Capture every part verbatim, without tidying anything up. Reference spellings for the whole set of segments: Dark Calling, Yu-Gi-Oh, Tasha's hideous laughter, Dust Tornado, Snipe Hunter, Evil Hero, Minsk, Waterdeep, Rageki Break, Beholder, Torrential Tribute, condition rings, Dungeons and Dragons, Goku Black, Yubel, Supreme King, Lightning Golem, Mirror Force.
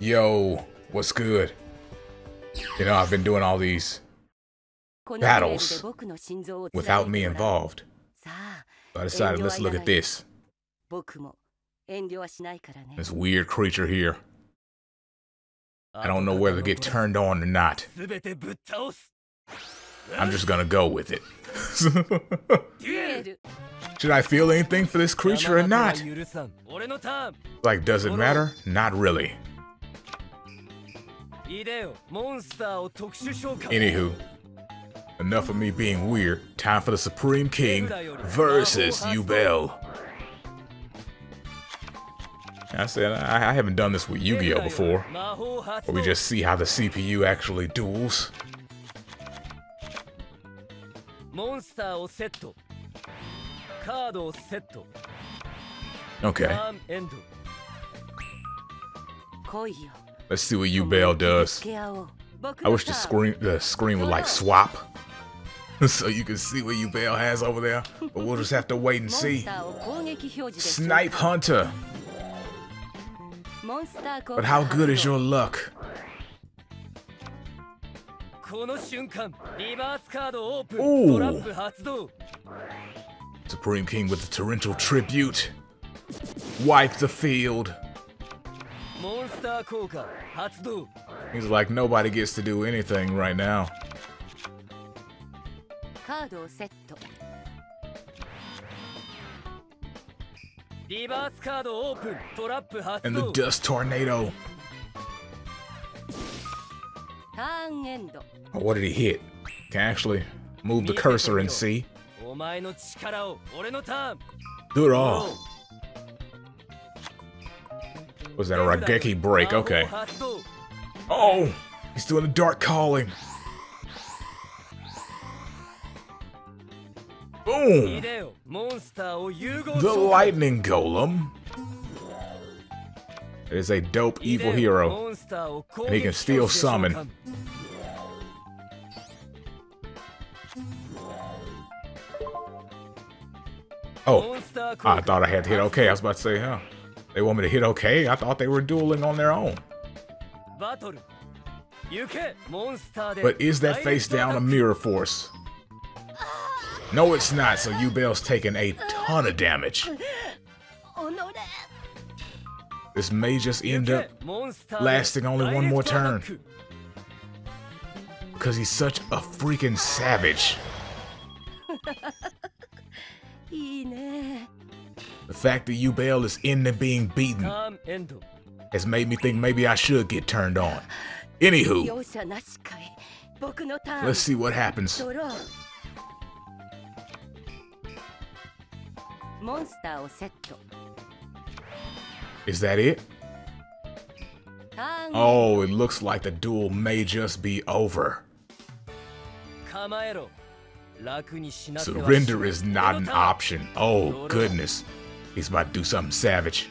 Yo, what's good? You know, I've been doing all these battles without me involved. So I decided, let's look at this. This weird creature here. I don't know whether to get turned on or not. I'm just gonna go with it. Should I feel anything for this creature or not? Like, does it matter? Not really. Anywho, enough of me being weird. Time for the Supreme King versus Yubel. I said, I, I haven't done this with Yu-Gi-Oh before, but we just see how the C P U actually duels. Okay. Let's see what Yubel does. I wish the screen, the screen would like swap, so you can see what Yubel has over there, but we'll just have to wait and see. Snipe Hunter. But how good is your luck? Ooh. Supreme King with the Torrential Tribute. Wipe the field. He's like, nobody gets to do anything right now. And the Dust Tornado. Oh, what did he hit? Can I actually move the cursor and see? Do it all. Was that a Rageki Break? Okay. Oh, he's doing the Dark Calling. Boom! The Lightning Golem. It is a dope evil hero, and he can still summon. Oh, I thought I had to hit okay. I was about to say, huh? They want me to hit okay? I thought they were dueling on their own. But is that face down a Mirror Force? No, it's not, so Yubel's taking a ton of damage. This may just end up lasting only one more turn, because he's such a freaking savage. The fact that Yubel is into being beaten has made me think maybe I should get turned on. Anywho, let's see what happens. Is that it? Oh, it looks like the duel may just be over. Surrender is not an option. Oh, goodness. He's about to do something savage.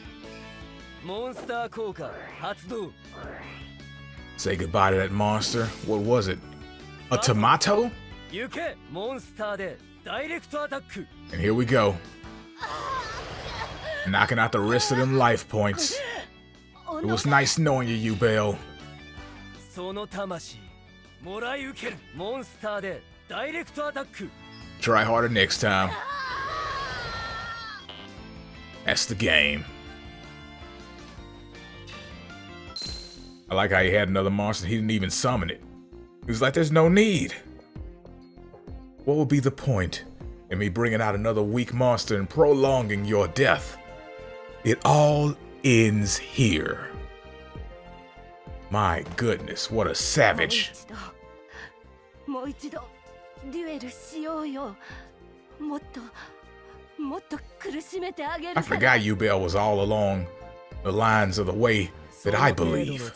Say goodbye to that monster. What was it? A tomato? And here we go. Knocking out the rest of them life points. It was nice knowing you, Yubel. Try harder next time. That's the game. I like how he had another monster. He didn't even summon it. He was like, there's no need. What would be the point in me bringing out another weak monster and prolonging your death? It all ends here. My goodness, what a savage. I forgot Yubel was all along the lines of the way that I believe.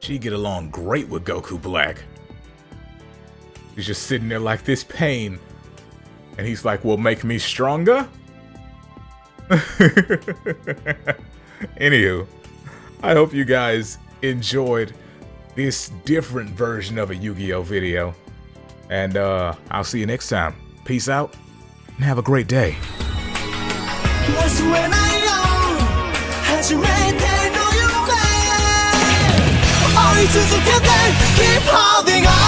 She get along great with Goku Black. He's just sitting there like this pain, and he's like, "Well, make me stronger." Anywho, I hope you guys enjoyed this different version of a Yu-Gi-Oh video. And uh, I'll see you next time. Peace out and have a great day. Keep holding on.